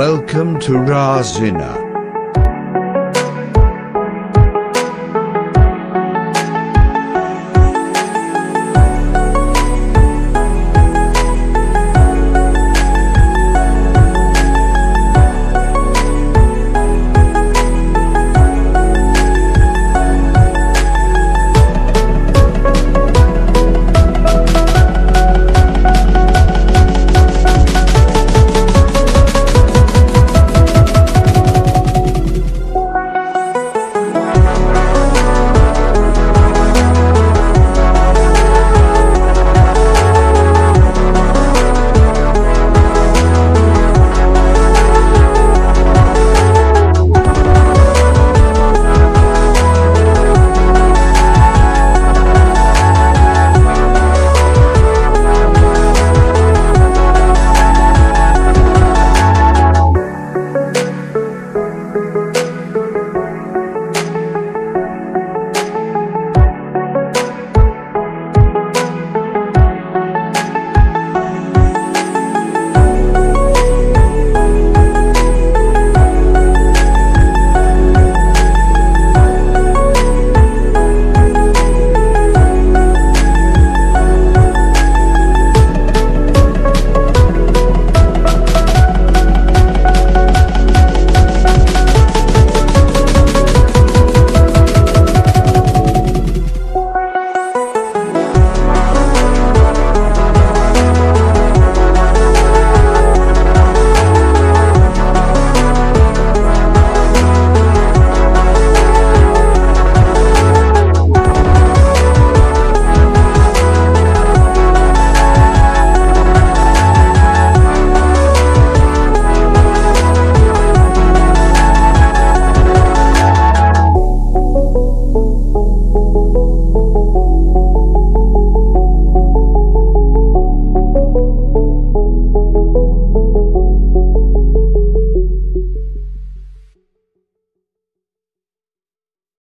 Welcome to Rasina.